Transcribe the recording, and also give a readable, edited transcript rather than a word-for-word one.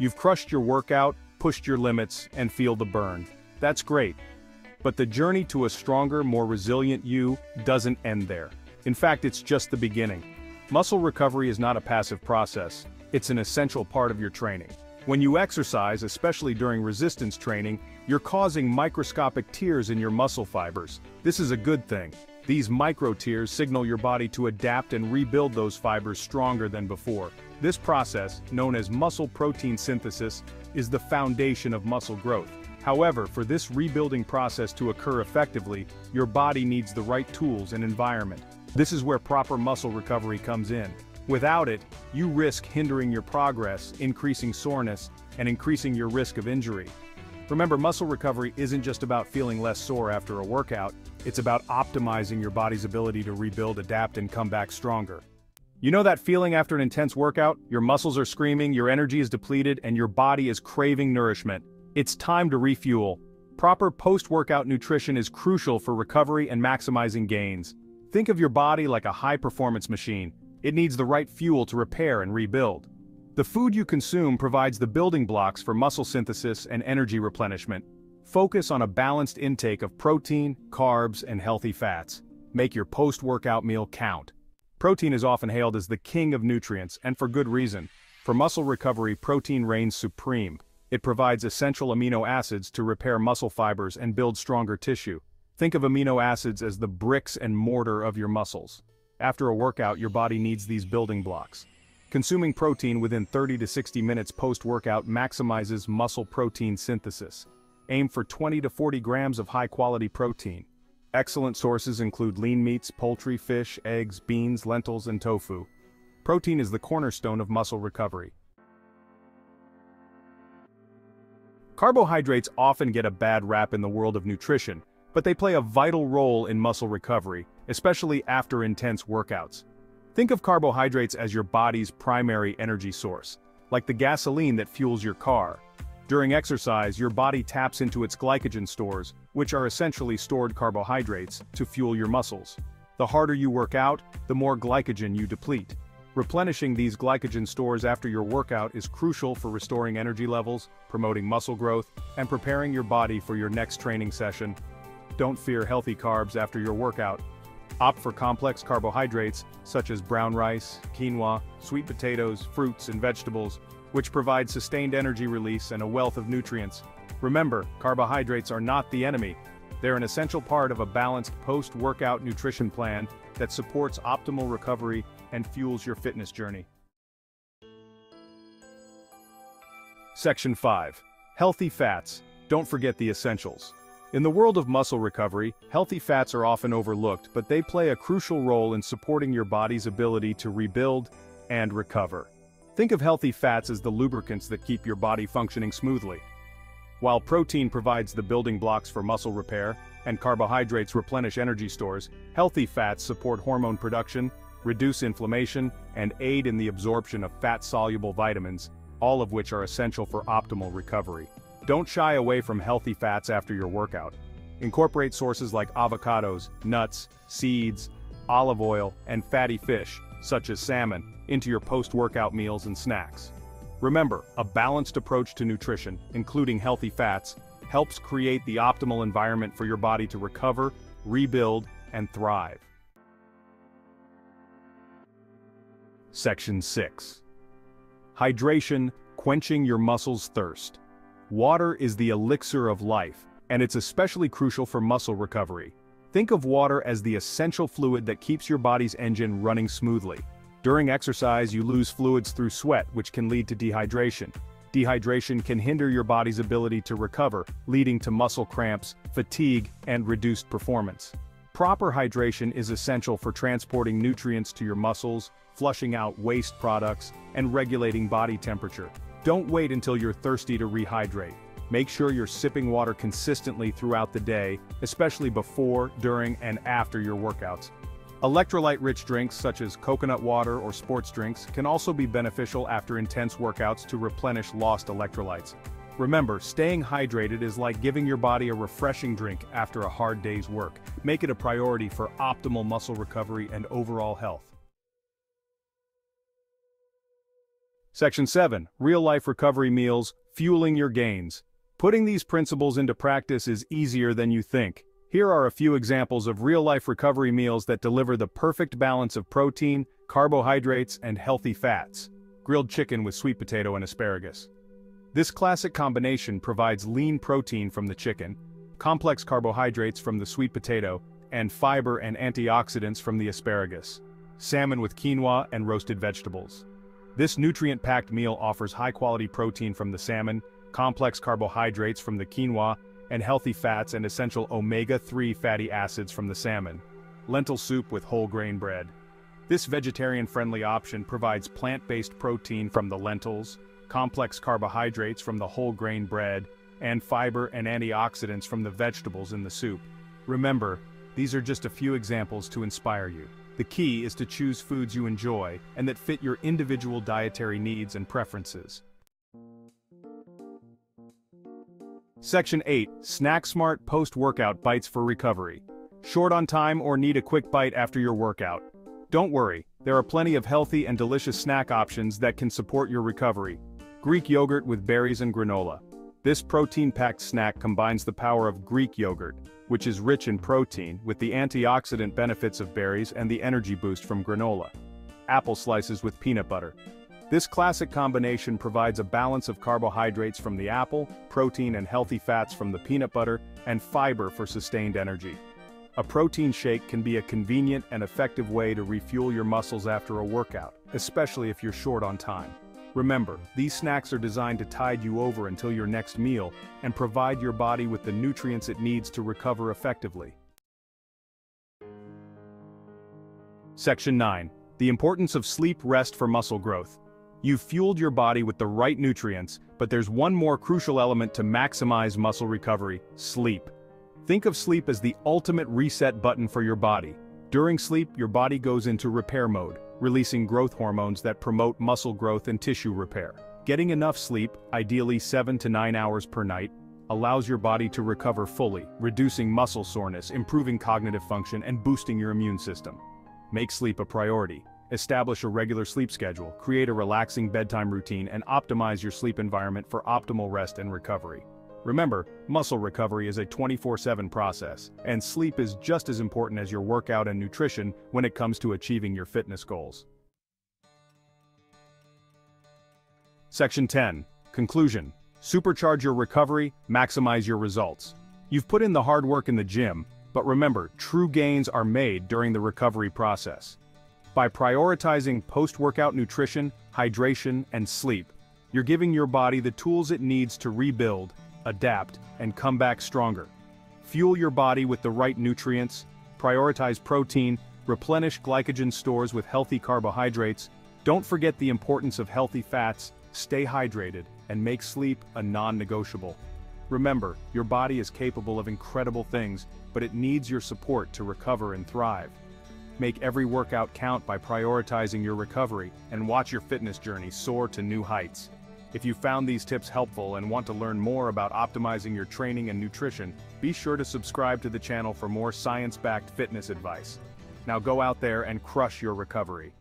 You've crushed your workout, pushed your limits, and feel the burn. That's great. But the journey to a stronger, more resilient you doesn't end there. In fact, it's just the beginning. Muscle recovery is not a passive process. It's an essential part of your training. When you exercise, especially during resistance training, you're causing microscopic tears in your muscle fibers. This is a good thing. These micro tears signal your body to adapt and rebuild those fibers stronger than before. This process, known as muscle protein synthesis, is the foundation of muscle growth. However, for this rebuilding process to occur effectively, your body needs the right tools and environment. This is where proper muscle recovery comes in. Without it, you risk hindering your progress, increasing soreness, and increasing your risk of injury. Remember, muscle recovery isn't just about feeling less sore after a workout, it's about optimizing your body's ability to rebuild, adapt, and come back stronger. You know that feeling after an intense workout? Your muscles are screaming, your energy is depleted, and your body is craving nourishment. It's time to refuel. Proper post-workout nutrition is crucial for recovery and maximizing gains. Think of your body like a high-performance machine. It needs the right fuel to repair and rebuild. The food you consume provides the building blocks for muscle synthesis and energy replenishment. Focus on a balanced intake of protein, carbs, and healthy fats. Make your post-workout meal count. Protein is often hailed as the king of nutrients, and for good reason. For muscle recovery, protein reigns supreme. It provides essential amino acids to repair muscle fibers and build stronger tissue. Think of amino acids as the bricks and mortar of your muscles. After a workout, your body needs these building blocks. Consuming protein within 30 to 60 minutes post-workout maximizes muscle protein synthesis. Aim for 20 to 40 grams of high-quality protein. Excellent sources include lean meats, poultry, fish, eggs, beans, lentils, and tofu. Protein is the cornerstone of muscle recovery. Carbohydrates often get a bad rap in the world of nutrition, but they play a vital role in muscle recovery, especially after intense workouts. Think of carbohydrates as your body's primary energy source, like the gasoline that fuels your car. During exercise, your body taps into its glycogen stores, which are essentially stored carbohydrates, to fuel your muscles. The harder you work out, the more glycogen you deplete. Replenishing these glycogen stores after your workout is crucial for restoring energy levels, promoting muscle growth, and preparing your body for your next training session. Don't fear healthy carbs after your workout. Opt for complex carbohydrates, such as brown rice, quinoa, sweet potatoes, fruits, and vegetables, which provide sustained energy release and a wealth of nutrients. Remember, carbohydrates are not the enemy. They're an essential part of a balanced post-workout nutrition plan that supports optimal recovery and fuels your fitness journey. Section 5. Healthy fats. Don't forget the essentials. In the world of muscle recovery, healthy fats are often overlooked, but they play a crucial role in supporting your body's ability to rebuild and recover. Think of healthy fats as the lubricants that keep your body functioning smoothly. While protein provides the building blocks for muscle repair, and carbohydrates replenish energy stores, healthy fats support hormone production, reduce inflammation, and aid in the absorption of fat-soluble vitamins, all of which are essential for optimal recovery. Don't shy away from healthy fats after your workout. Incorporate sources like avocados, nuts, seeds, olive oil, and fatty fish, such as salmon, into your post-workout meals and snacks. Remember, a balanced approach to nutrition, including healthy fats, helps create the optimal environment for your body to recover, rebuild, and thrive. Section 6. Hydration, quenching your muscles' thirst. Water is the elixir of life, and it's especially crucial for muscle recovery. Think of water as the essential fluid that keeps your body's engine running smoothly. During exercise, you lose fluids through sweat, which can lead to dehydration. Dehydration can hinder your body's ability to recover, leading to muscle cramps, fatigue, and reduced performance. Proper hydration is essential for transporting nutrients to your muscles, flushing out waste products, and regulating body temperature. Don't wait until you're thirsty to rehydrate. Make sure you're sipping water consistently throughout the day, especially before, during, and after your workouts. Electrolyte-rich drinks such as coconut water or sports drinks can also be beneficial after intense workouts to replenish lost electrolytes. Remember, staying hydrated is like giving your body a refreshing drink after a hard day's work. Make it a priority for optimal muscle recovery and overall health. Section 7. Real-life recovery meals, fueling your gains. Putting these principles into practice is easier than you think. Here are a few examples of real-life recovery meals that deliver the perfect balance of protein, carbohydrates, and healthy fats. Grilled chicken with sweet potato and asparagus. This classic combination provides lean protein from the chicken, complex carbohydrates from the sweet potato, and fiber and antioxidants from the asparagus. Salmon with quinoa and roasted vegetables. This nutrient-packed meal offers high-quality protein from the salmon, complex carbohydrates from the quinoa, and healthy fats and essential omega-3 fatty acids from the salmon. Lentil soup with whole grain bread. This vegetarian-friendly option provides plant-based protein from the lentils, complex carbohydrates from the whole grain bread, and fiber and antioxidants from the vegetables in the soup. Remember, these are just a few examples to inspire you. The key is to choose foods you enjoy and that fit your individual dietary needs and preferences. Section 8. Snack smart post-workout bites for recovery. Short on time or need a quick bite after your workout? Don't worry, there are plenty of healthy and delicious snack options that can support your recovery. Greek yogurt with berries and granola. This protein-packed snack combines the power of Greek yogurt, which is rich in protein, with the antioxidant benefits of berries and the energy boost from granola. Apple slices with peanut butter. This classic combination provides a balance of carbohydrates from the apple, protein and healthy fats from the peanut butter, and fiber for sustained energy. A protein shake can be a convenient and effective way to refuel your muscles after a workout, especially if you're short on time. Remember, these snacks are designed to tide you over until your next meal and provide your body with the nutrients it needs to recover effectively. Section 9. The importance of sleep rest for muscle growth. You've fueled your body with the right nutrients, but there's one more crucial element to maximize muscle recovery: sleep. Think of sleep as the ultimate reset button for your body. During sleep, your body goes into repair mode, releasing growth hormones that promote muscle growth and tissue repair. Getting enough sleep, ideally 7 to 9 hours per night, allows your body to recover fully, reducing muscle soreness, improving cognitive function, and boosting your immune system. Make sleep a priority. Establish a regular sleep schedule, create a relaxing bedtime routine, and optimize your sleep environment for optimal rest and recovery. Remember, muscle recovery is a 24/7 process, and sleep is just as important as your workout and nutrition when it comes to achieving your fitness goals. Section 10. Conclusion. Supercharge your recovery, maximize your results. You've put in the hard work in the gym, but remember, true gains are made during the recovery process. By prioritizing post-workout nutrition, hydration, and sleep, you're giving your body the tools it needs to rebuild, adapt, and come back stronger. Fuel your body with the right nutrients, prioritize protein, replenish glycogen stores with healthy carbohydrates, don't forget the importance of healthy fats, stay hydrated, and make sleep a non-negotiable. Remember, your body is capable of incredible things, but it needs your support to recover and thrive. Make every workout count by prioritizing your recovery, and watch your fitness journey soar to new heights. If you found these tips helpful and want to learn more about optimizing your training and nutrition, be sure to subscribe to the channel for more science-backed fitness advice. Now go out there and crush your recovery.